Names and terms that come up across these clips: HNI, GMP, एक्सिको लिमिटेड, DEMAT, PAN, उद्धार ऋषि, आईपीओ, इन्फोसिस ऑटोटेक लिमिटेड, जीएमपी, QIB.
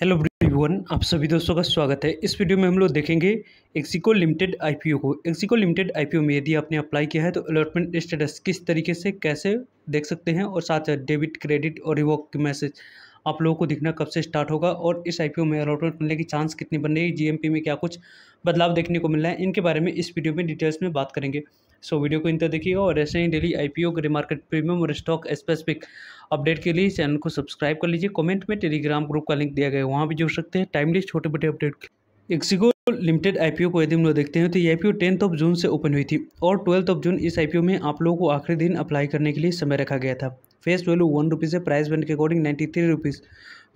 Hello everyone, आप सभी दोस्तों का स्वागत है। इस वीडियो में हम लोग देखेंगे एक्सिको लिमिटेड आईपीओ को। एक्सिको लिमिटेड आईपीओ में यदि आपने अप्लाई किया है तो अलॉटमेंट स्टेटस किस तरीके से कैसे देख सकते हैं और साथ डेबिट, क्रेडिट और रिवॉक की मैसेज आप लोगों को दिखना कब से स्टार्ट होगा और इस आईपीओ में अलॉटमेंट मिलने की चांस कितनी बन रही है, जीएमपी में क्या कुछ बदलाव देखने को मिल रहा है, इनके बारे में इस वीडियो में डिटेल्स में बात करेंगे। सो वीडियो को अंत तक देखिएगा और ऐसे ही daily आईपीओ, grey market, premium और स्टॉक स्पेसिफिक अपडेट के लिए चैनल को सब्सक्राइब कर लीजिए। कमेंट में टेलीग्राम ग्रुप का लिंक दिया गया है, वहाँ भी जुड़ सकते हैं टाइमली छोटे बड़े अपडेट। एक्सिको लिमिटेड आईपीओ को यदि हम लोग देखते हैं तो ये आईपीओ 10 जून से ओपन हुई थी और 12 जून इस आईपीओ में आप लोगों को आखिरी दिन अप्लाई करने के लिए समय रखा गया था। फेस वैल्यू ₹1 है, प्राइस बैंड के अकॉर्डिंग ₹93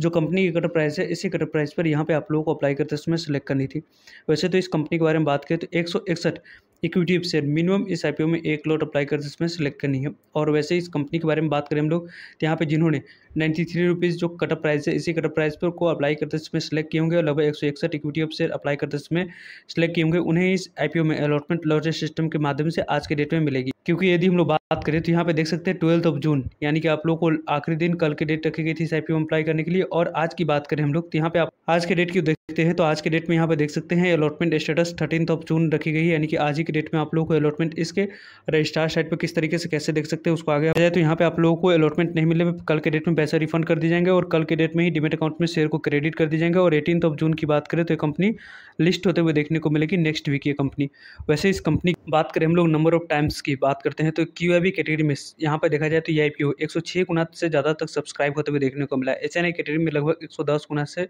जो कंपनी की कट प्राइस है, इसी कट प्राइस पर यहाँ पे आप लोगों को अप्लाई करते समय सेलेक्ट करनी थी। वैसे तो इस कंपनी के बारे में बात करें तो 161 इक्विटी शेयर मिनिमम इस आईपीओ में 1 लॉट अप्लाई करते समय सेलेक्ट करनी है। और वैसे इस कंपनी के बारे में बात करें हम लोग तो यहाँ पे जिन्होंने ₹93 जो कट प्राइस है, इसी कट प्राइस पर को अप्लाई करते समय सेलेक्ट किए होंगे और लगभग 161 इक्विटी शेयर अप्लाई करते समय सेलेक्ट किए होंगे, उन्हें इस आईपीओ में अलॉटमेंट लॉटरी सिस्टम के माध्यम से आज के डेट में मिलेगी। क्योंकि यदि हम लोग बात करें तो यहाँ पे देख सकते हैं 12 जून यानी कि आप लोगों को आखिरी दिन कल की डेट रखी गई थी इस आईपीओ में अप्लाई करने के लिए। और आज की बात करें हम लोग तो यहाँ पे आप आज के डेट की देखते हैं तो आज के डेट में यहाँ पे देख सकते हैं अलॉटमेंट स्टेटस 13 जून रखी गई है, यानी कि आज ही के डेट में आप लोगों को अलॉटमेंट इसके रजिस्ट्रार साइट पर किस तरीके से कैसे देख सकते हैं उसको आगे आ जाए। तो यहाँ पे आप लोगों को अलॉटमेंट नहीं मिले कल के डेट में पैसा रिफंड कर दिए जाएंगे और कल के डेट में ही डीमेट अकाउंट में शेयर को क्रेडिट कर दिए जाएंगे। और 18 जून की बात करें तो कंपनी लिस्ट होते हुए देखने को मिलेगी नेक्स्ट वीक ये कंपनी। वैसे इस कंपनी की बात करें हम लोग नंबर ऑफ टाइम्स की बात करते हैं तो QIB कैटेगरी में यहाँ पर देखा जाए तो ये आईपीओ 106 गुना से ज़्यादा तक सब्सक्राइब होते हुए देखने को मिला। HNI कैटेगरी में लगभग 110 गुना से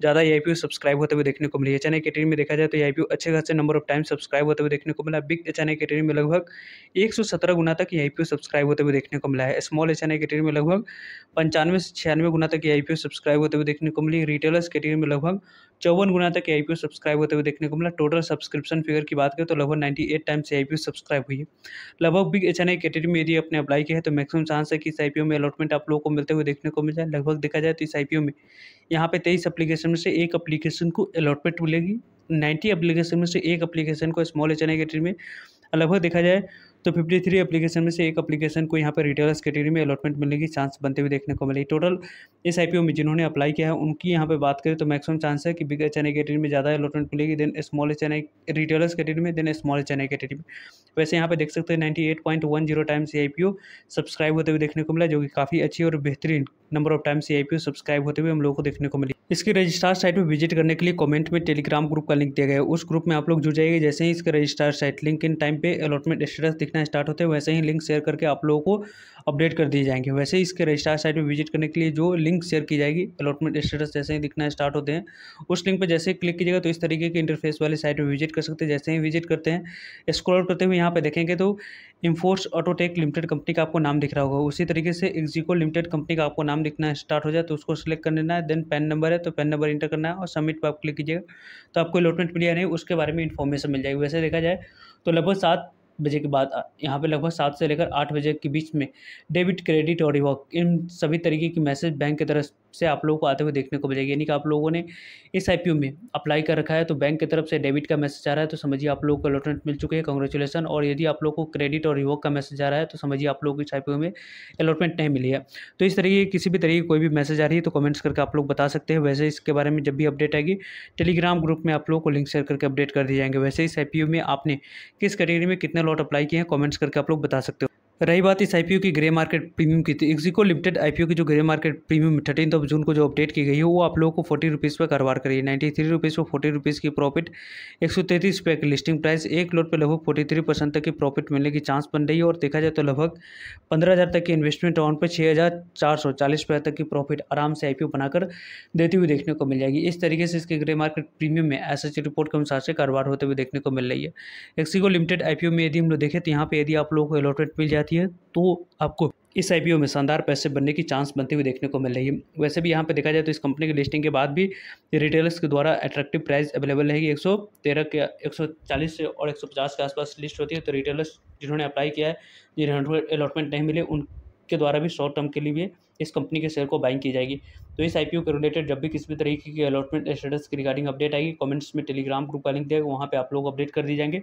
ज़्यादा ये आईपीओ सब्सक्राइब होते हुए देखने को मिली। HNI कैटेगरी में देखा जाए तो ये आईपीओ अच्छे खासे नंबर ऑफ टाइम सब्सक्राइब होते हुए देखने को मिला। बिग HNI कैटेगरी में लगभग 117 गुना तक ये आईपीओ सब्सक्राइब होते हुए देखने को मिला है। स्मॉल HNI कैटेगरी में लगभग 95 से 96 गुना तक ये आईपीओ सब्सक्राइब होते हुए देखने को मिली। रिटेलर्स कैटेगरी में लगभग 54 गुना तक ये आईपीओ सब्सक्राइब होते हुए देखने को मिला। टोटल सब्सक्रिप्शन फिगर की बात करें तो लगभग 98 टाइम्स आईपीओ सब्सक्राइब हुई है। लगभग बिग HNI कैटेगरी में यदि आपने अप्लाई किया है तो मैक्सिमम चांस है कि इस आईपीओ में अलॉटमेंट आप लोगों को मिलते हुए देखने को मिल जाए। लगभग देखा जाए तो इस आईपीओ में यहाँ पे 23 एप्लीकेशन में से एक एप्लीकेशन को अलॉटमेंट मिलेगी, 90 एप्लीकेशन में से एक एप्लीकेशन को स्मॉल HNI कैटेगरी में, लगभग देखा जाए तो 53 एप्लीकेशन में से एक एप्लीकेशन को यहाँ पर रिटेलर्स कैटेगरी में अलॉटमेंट मिलने की चांस बनते हुए देखने को मिली। टोटल इस आईपीओ में जिन्होंने अप्लाई किया है उनकी यहाँ पे बात करें तो मैक्सिमम चांस है कि बिग HNI कैटेगरी में ज़्यादा अलॉटमेंट मिलेगी, then small HNI retailers category में, देन स्मॉल HNI कैटेगरी में। वैसे यहाँ पे देख सकते हैं 98.10 टाइम्स ये आईपीओ सब्सक्राइब होते हुए देखने को मिला, जो कि काफ़ी अच्छी और बेहतरीन नंबर ऑफ टाइम्स ये आईपीओ सब्सक्राइब होते हुए हम लोगों को देखने को मिली। इसके रजिस्ट्रार साइट पर विजिट करने के लिए कमेंट में टेलीग्राम ग्रुप का लिंक दिया गया है, उस ग्रुप में आप लोग जुड़ जाइए। जैसे ही इसके registrar site Link Intime पे अलॉटमेंट स्टेटस दिखना स्टार्ट होते हैं वैसे ही लिंक शेयर करके आप लोगों को अपडेट कर दिए जाएंगे। वैसे इसके रजिस्ट्रार साइट पर विजिट करने के लिए जो लिंक शेयर की जाएगी अलॉटमेंट स्टेटस जैसे ही दिखना स्टार्ट होते हैं उस लिंक पर जैसे ही क्लिक कीजिएगा तो इस तरीके के इंटरफेस वाली साइट पर विजिट कर सकते हैं। जैसे ही विजिट करते हैं स्क्रॉल करते हुए यहाँ पर देखेंगे तो इन्फोसिस ऑटोटेक लिमिटेड कंपनी का आपको नाम दिख रहा होगा, उसी तरीके से एक्सिको लिमिटेड कंपनी का आपको नाम दिखना स्टार्ट हो जाए तो उसको सिलेक्ट कर लेना है। देन पैन नंबर है तो पैन नंबर इंटर करना है और सबमिट पर आप क्लिक कीजिएगा तो आपको अलॉटमेंट मिली या नहीं उसके बारे में इन्फॉर्मेशन मिल जाएगी। वैसे देखा जाए तो लगभग 7 बजे के बाद यहाँ पे लगभग 7 से लेकर 8 बजे के बीच में डेबिट, क्रेडिट और रिवॉक इन सभी तरीके की मैसेज बैंक की तरफ से आप लोगों को आते हुए देखने को मिलेगी। यानी कि आप लोगों ने इस आईपीओ में अप्लाई कर रखा है तो बैंक की तरफ से डेबिट का मैसेज आ रहा है तो समझिए आप लोगों को अलॉटमेंट मिल चुकी है, कॉन्ग्रेचुलेसन। और यदि आप लोगों को क्रेडिट और रिवॉक का मैसेज आ रहा है तो समझिए आप लोगों को इस आईपीओ में अलॉटमेंट नहीं मिली है। तो इस तरीके किसी भी तरीके कोई भी मैसेज आ रही है तो कमेंट्स करके आप लोग बता सकते हैं। वैसे इसके बारे में जब भी अपडेट आएगी टेलीग्राम ग्रुप में आप लोगों को लिंक शेयर करके अपडेट कर दिए जाएंगे। वैसे इस आईपीओ में आपने किस कैटेगरी में कितने लॉट अप्लाई किए हैं कमेंट्स करके आप लोग बता सकते हो। रही बात इस आईपीओ की ग्रे मार्केट प्रीमियम की, तो एक्सिको लिमिटेड आईपीओ की जो ग्रे मार्केट प्रीमियम 13 जून को जो अपडेट की गई है वो आप लोगों को ₹40 पर कारोबार करिए। ₹93 पर ₹40 की प्रॉफिट, ₹133 पे की लिस्टिंग प्राइस, 1 लॉट पर लगभग 43% तक की प्रॉफिट मिलने की चांस बन रही है। और देखा जाए तो लगभग 15,000 तक की इन्वेस्टमेंट राउंड पर 6,440 तक की प्रॉफिट आराम से आईपीओ बनाकर देती हुई देखने को मिल जाएगी। इस तरीके से इसके ग्रे मार्केट प्रीमियम में एसएससी रिपोर्ट के अनुसार से कारोबार होते हुए देखने को मिल रही है। एक्सिको लिमिटेड आईपीओ में यदि हम लोग देखें तो यहाँ पर यदि आप लोगों को अलॉटमेंट मिल जाती है तो आपको इस आईपीओ में शानदार पैसे बनने की चांस बनते हुए देखने को मिल रही है। वैसे भी यहाँ पे देखा जाए तो इस कंपनी की लिस्टिंग के बाद भी रिटेलर्स के द्वारा अट्रैक्टिव प्राइस अवेलेबल रहेगी। 113 के 140 से और 150 के आसपास लिस्ट होती है तो रिटेलर्स जिन्होंने अप्लाई किया है जिन्होंने अलॉटमेंट नहीं मिले उनके द्वारा भी शॉर्ट टर्म के लिए इस कंपनी के शेयर को बाइंग की जाएगी। तो इस आईपीओ के रिलेटेड जब भी किसी भी तरीके की अलॉटमेंट स्टेटस के रिगार्डिंग अपडेट आएगी कमेंट्स में टेलीग्राम ग्रुप का लिंक देगा, वहाँ पर आप लोग अपडेट कर दिए जाएंगे।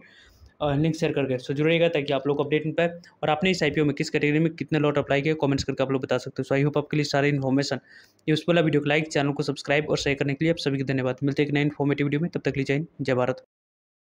लिंक शेयर करके सो जुड़िएगा ताकि आप लोग को अपडेट मिल पाए। और आपने इस आईपीओ में किस कैटेगरी में कितने लॉट अप्लाई किया कमेंट्स करके आप लोग बता सकते हो। सो आई होप आपके लिए सारे इन्फॉर्मेशन यूजफुल है। वीडियो को लाइक, चैनल को सब्सक्राइब और शेयर करने के लिए आप सभी को धन्यवाद। मिलते हैं एक नए इन्फॉर्मेटिव वीडियो में, तब तक लीजिए जय भारत।